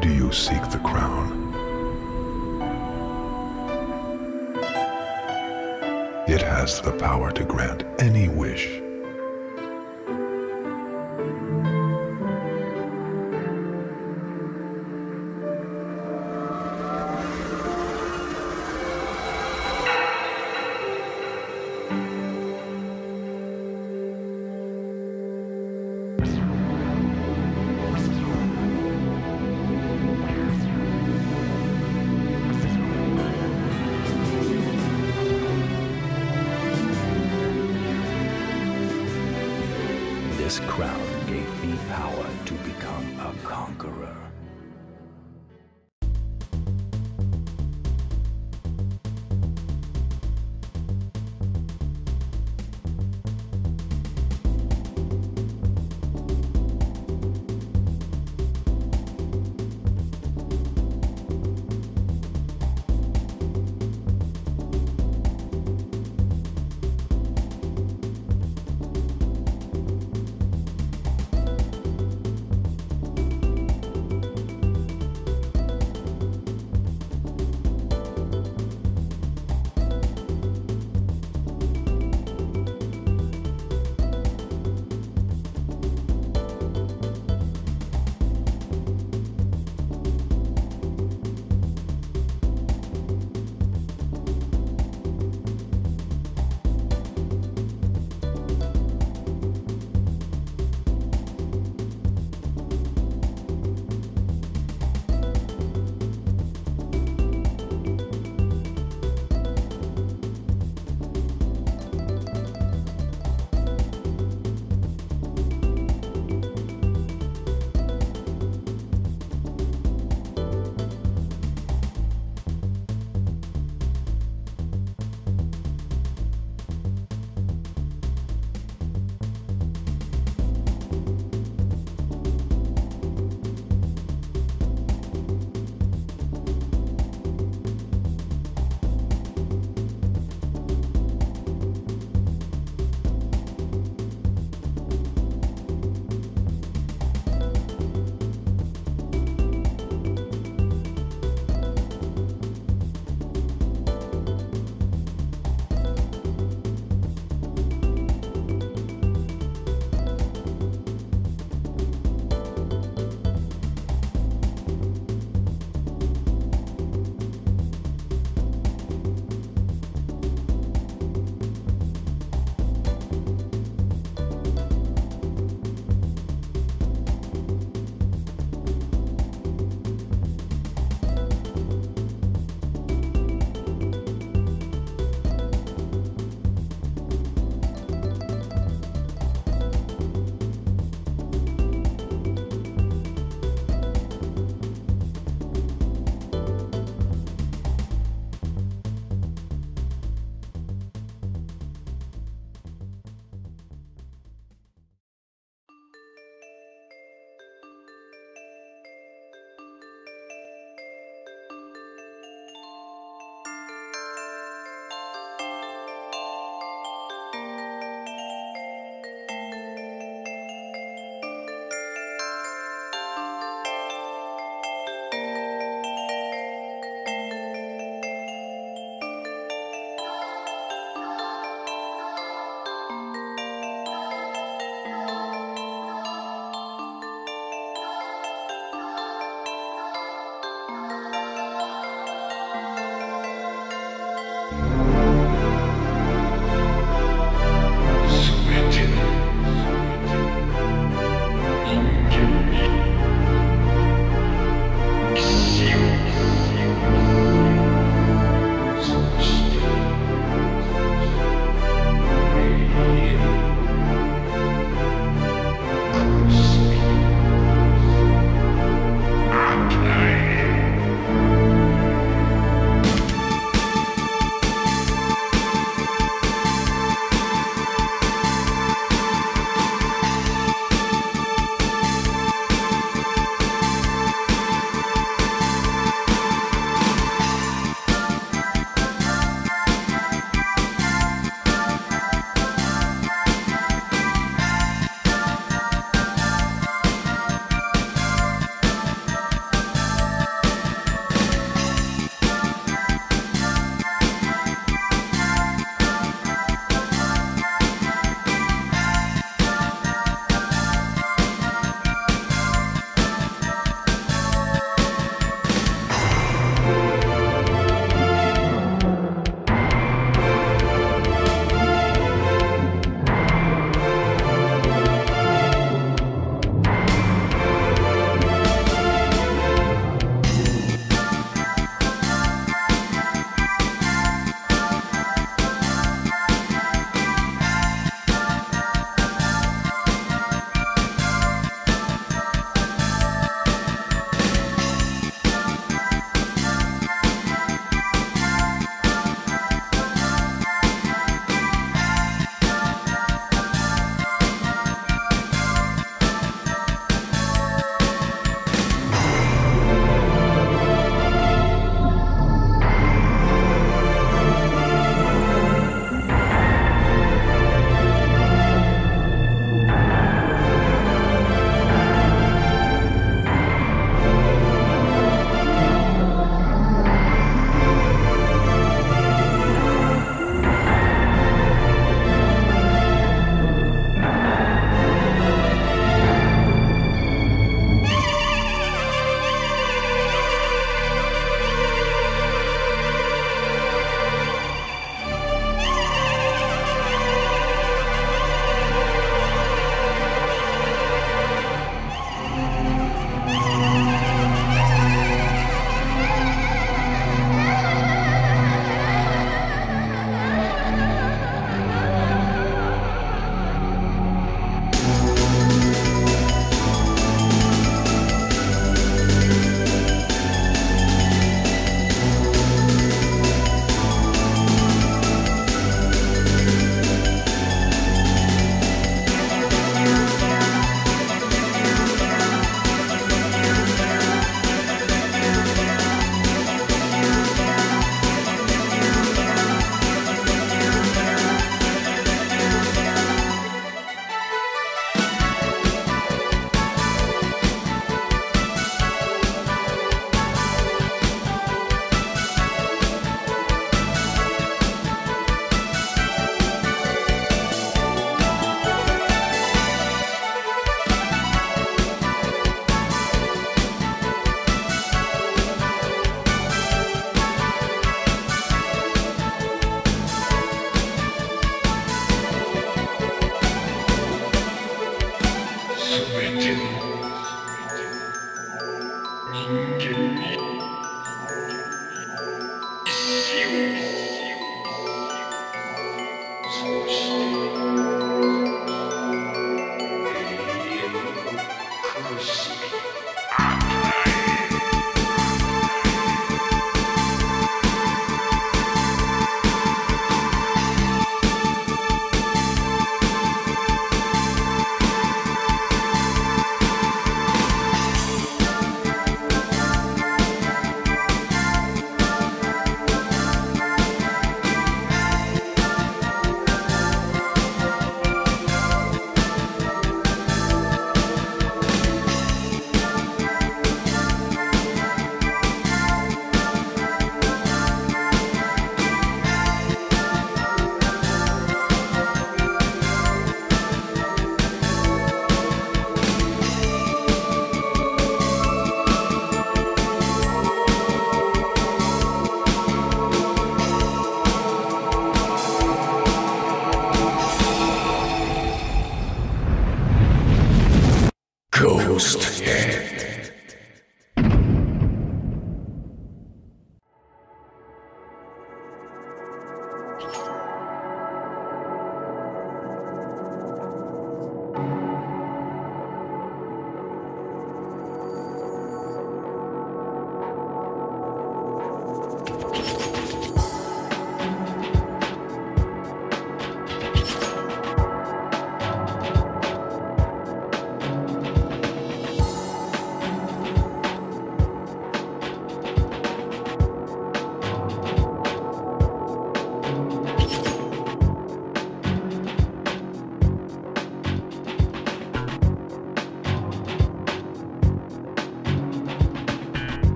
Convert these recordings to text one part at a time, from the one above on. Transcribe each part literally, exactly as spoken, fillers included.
do you seek the crown? It has the power to grant any wish. This crown gave me power to become a conqueror.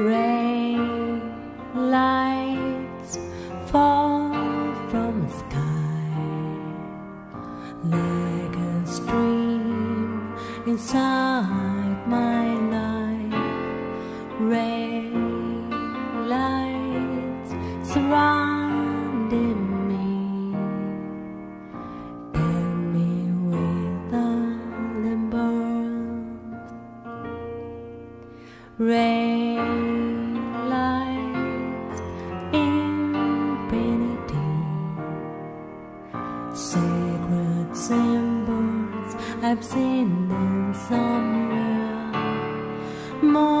Ray lights fall from the sky like a stream inside my life. Ray lights surrounding me, fill me with a limbo. Ray sacred symbols, I've seen them somewhere. More